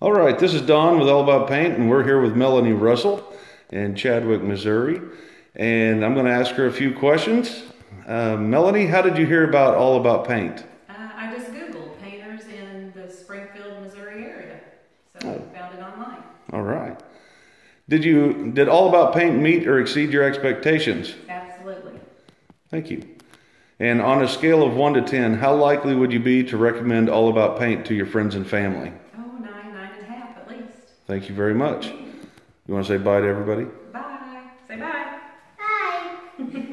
All right, this is Don with All About Paint, and we're here with Melanie Russell in Chadwick, Missouri. And I'm going to ask her a few questions. Melanie, how did you hear about All About Paint? I just Googled painters in the Springfield, Missouri area, so I found it online. All right. Did All About Paint meet or exceed your expectations? Absolutely. Thank you. And on a scale of 1 to 10, how likely would you be to recommend All About Paint to your friends and family? Oh, 9, 9.5 at least. Thank you very much. You want to say bye to everybody? Bye. Say bye. Bye.